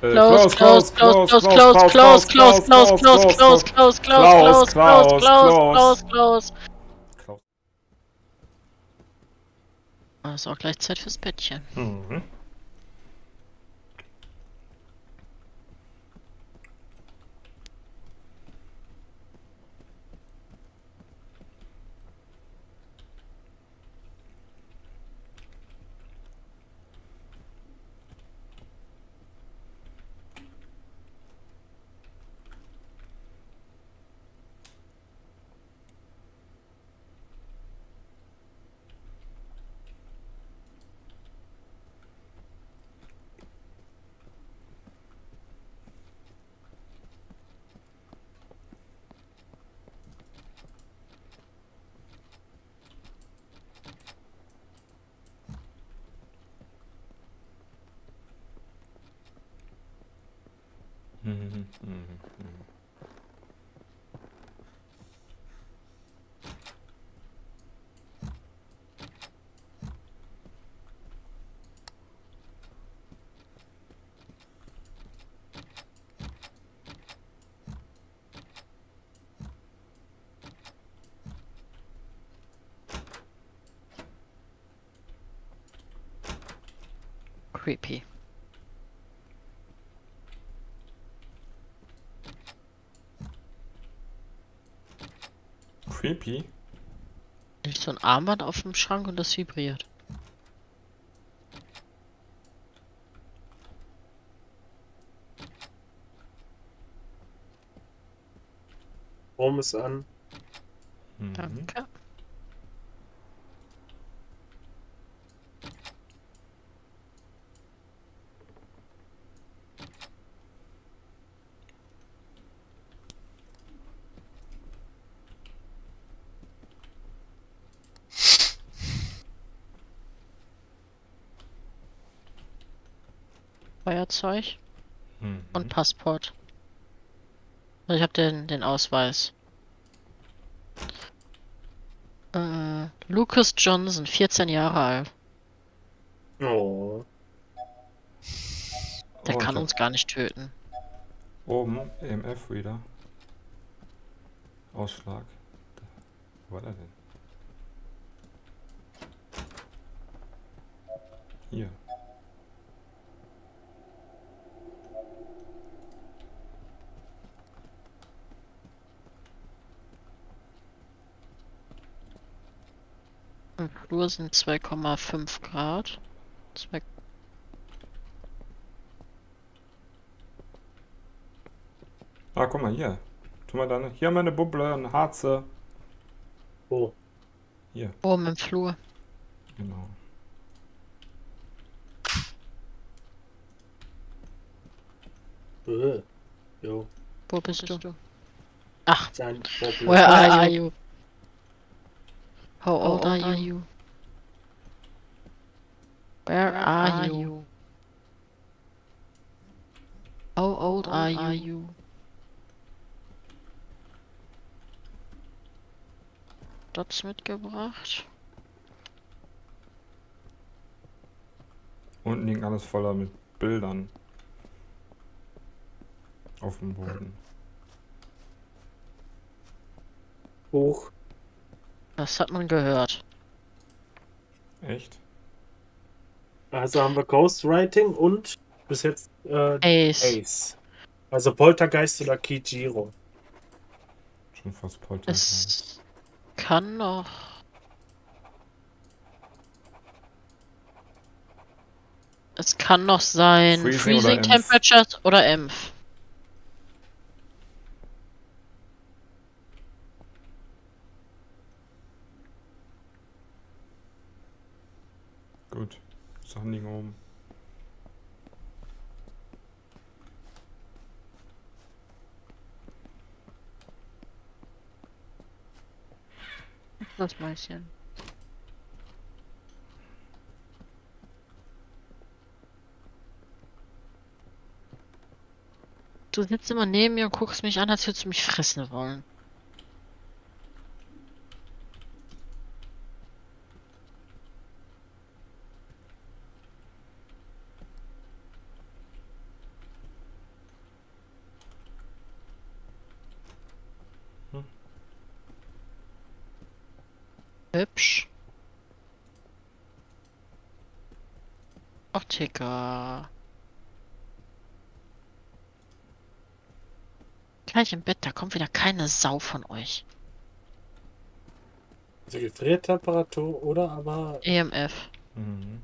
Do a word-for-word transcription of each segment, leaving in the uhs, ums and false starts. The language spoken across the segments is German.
Klaus, Klaus, Klaus, Klaus, Klaus, Klaus, Klaus, Klaus, Klaus, Klaus, Klaus, Klaus, Klaus, Klaus, Klaus, Klaus, Klaus. Ist auch gleich Zeit fürs Bettchen. Mhm. Creepy. Creepy? Nicht so ein Armband auf dem Schrank und das vibriert. Strom ist an. Mhm. Danke. Feuerzeug mhm. und Passport. Ich habe den, den Ausweis. Äh, Lucas Johnson, vierzehn Jahre alt. Oh. Der oh, kann uns gar nicht töten. Oben, E M F Reader. Ausschlag. Wo war der denn? Hier. Im Flur sind zwei Komma fünf Grad. Zwei ah, guck mal hier. Tu mal deine. Hier meine Bubble, eine Harze. Oh. Hier. Oben im Flur. Genau. Äh. Jo. Wo bist, bist du? du? Ach. Where are you? How old are you? Where are you? How old are you? Dots mitgebracht. Unten liegen alles voller mit Bildern. Auf dem Boden. Hoch. Das hat man gehört. Echt? Also haben wir Ghostwriting und bis jetzt äh, Ace. Ace. Also Poltergeist oder Kijiro. Schon fast Poltergeist. Es kann noch... Es kann noch sein Freezing, Freezing oder Temperatures oder E M F. Gut, Sachen liegen oben. Das Mäuschen. Du sitzt immer neben mir und guckst mich an, als würdest du mich fressen wollen. Hübsch. Ach, Ticker. Gleich im Bett, da kommt wieder keine Sau von euch. Also Gefriertemperatur oder aber... E M F. Mhm.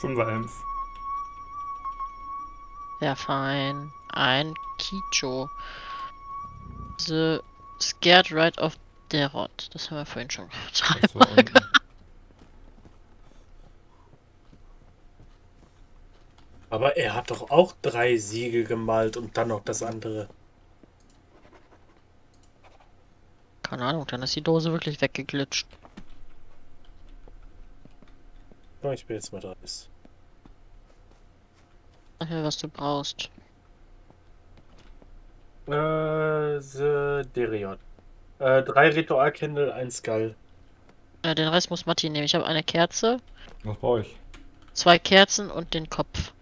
fünfer Ems. Ja, fein. Ein Kicho. The Scared Right of the Rot. Das haben wir vorhin schon dreimal gemacht. Aber er hat doch auch drei Siegel gemalt und dann noch das andere. Keine Ahnung, dann ist die Dose wirklich weggeglitscht. Ich bin jetzt mal da. Ach ja, was du brauchst. Äh, the Derion. Äh, drei Ritualkindel, ein Skull. Äh, den Rest muss Martin nehmen. Ich habe eine Kerze. Was brauche ich? Zwei Kerzen und den Kopf.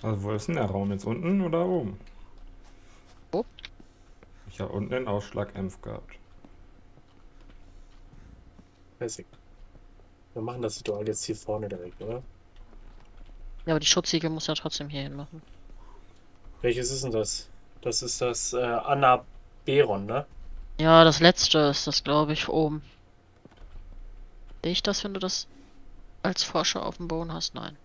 Also, wo ist denn der Raum? Jetzt unten oder oben? Wo? Ich habe unten den Ausschlag-Empf gehabt. Wir machen das Ritual jetzt hier vorne direkt, oder? Ja, aber die Schutzsiegel muss ja trotzdem hier hin machen. Welches ist denn das? Das ist das äh, Annaberon, ne? Ja, das letzte ist das, glaube ich, oben. Sehe ich das, wenn du das als Forscher auf dem Boden hast? Nein.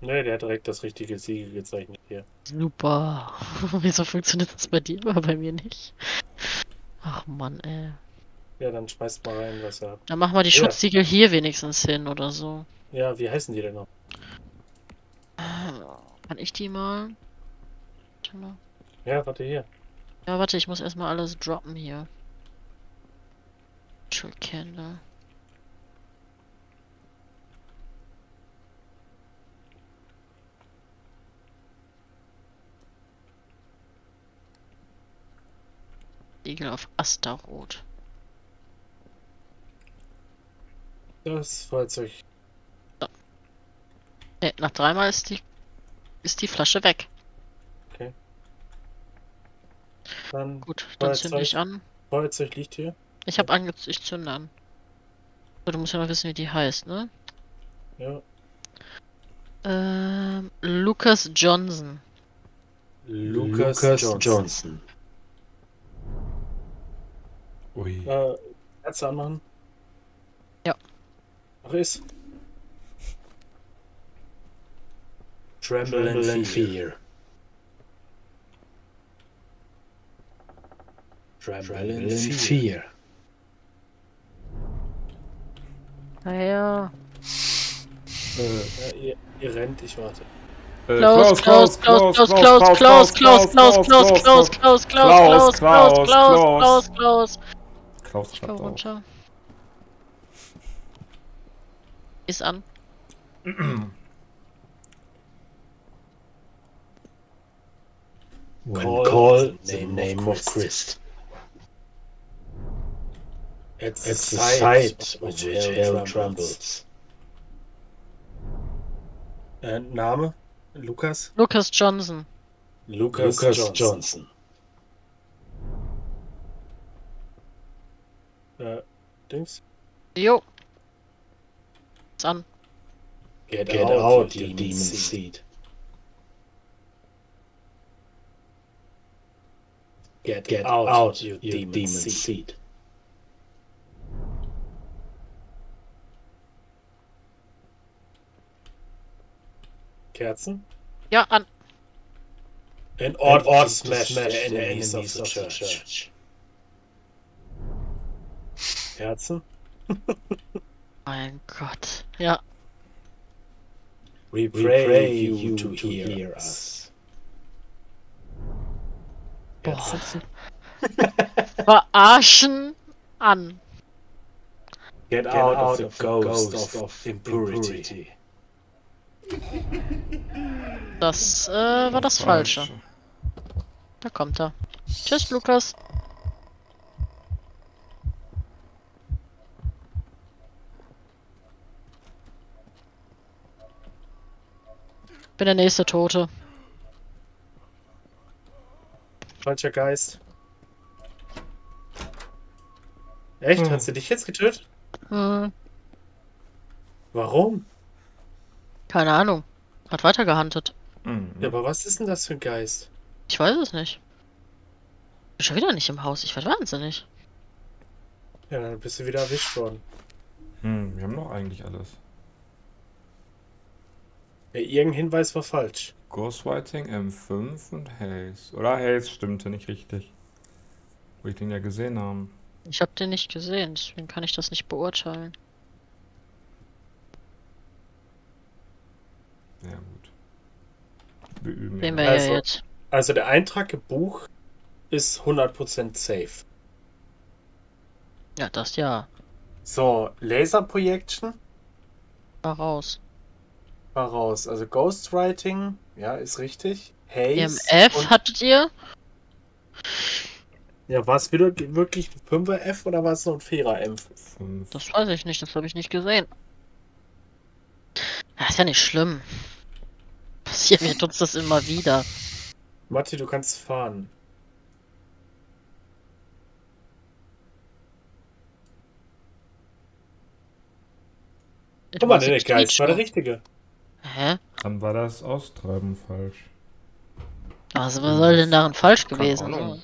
Ne, der hat direkt das richtige Siegel gezeichnet hier. Super. Wieso funktioniert das bei dir, aber bei mir nicht? Ach Mann, ey. Ja, dann schmeißt mal rein, was er hat. Dann machen wir die ja. Schutzsiegel hier wenigstens hin oder so. Ja, wie heißen die denn noch? Kann ich die mal? Warte mal. Ja, warte hier. Ja, warte, ich muss erstmal alles droppen hier. Schulcandle. Siegel auf Asterot. Das Fahrzeug. So. Nee, nach dreimal ist die ist die Flasche weg. Okay. Dann gut, dann Fahrzeug, zünde ich an. Fahrzeug liegt hier. Ich habe angezündet, ich zünde an. So, du musst ja mal wissen, wie die heißt, ne? Ja. Ähm, Lucas Johnson. Lucas, Lucas Johnson. Johnson. Ui. Äh, Kerze anmachen. Ja. Ach ist. Tremble and fear. Tremble and fear. Naja. Äh, ja, ihr, ihr rennt, ich warte. Klaus, Klaus, Klaus, Klaus, Klaus, Klaus, Klaus, Klaus, Klaus, Klaus, Klaus, Klaus, Klaus, Klaus, Klaus, Klaus, Klaus. Klaus, ich komm runter. Ist an. When call, call the name of Christ. At the sight of which hell trembles. Äh, Name? Lucas? Lucas Johnson. Lucas, Lucas Johnson. Johnson. Äh, Dings? Jo. An. Get, Get out, out you demon seed. Get, Get out, out you demon, demon seed. Kerzen? Ja, an. In order to, to smash the enemies, enemies of the church. church. Kerzen? Mein Gott, ja. We pray, We pray you, you to hear, hear us. Boah. Verarschen an. Get, Get out, out of the ghost, ghost of, of impurity. Das äh, war das Falsche. Da kommt er. Tschüss, Lucas. Bin der nächste Tote. Falscher Geist. Echt? Hm. Hast du dich jetzt getötet? Hm. Warum? Keine Ahnung. Hat weiter gehuntet. Hm. Ja, aber was ist denn das für ein Geist? Ich weiß es nicht. Ich bin schon wieder nicht im Haus. Ich werde wahnsinnig. Ja, dann bist du wieder erwischt worden. Hm, wir haben noch eigentlich alles. Ja, irgendein Hinweis war falsch. Ghostwriting, M fünf und Haze. Oder Haze stimmte nicht richtig. Wo ich den ja gesehen habe. Ich habe den nicht gesehen, deswegen kann ich das nicht beurteilen. Ja gut. Wir üben ja. Wir also, ja jetzt. Also der Eintrag im Buch ist hundert Prozent safe. Ja, das ja. So, Laser Projection? War raus. War raus. Also Ghostwriting, ja, ist richtig. Haze. E M F hattet ihr? Ja, war es wieder wirklich ein fünfer F oder war es noch ein vierer F? Das weiß ich nicht, das habe ich nicht gesehen. Das ist ja nicht schlimm. Passiert mir uns das immer wieder. Matti, du kannst fahren. Guck mal, der Geist war der richtige. Hä? Dann war das Austreiben falsch. Also, was soll denn daran falsch gewesen sein?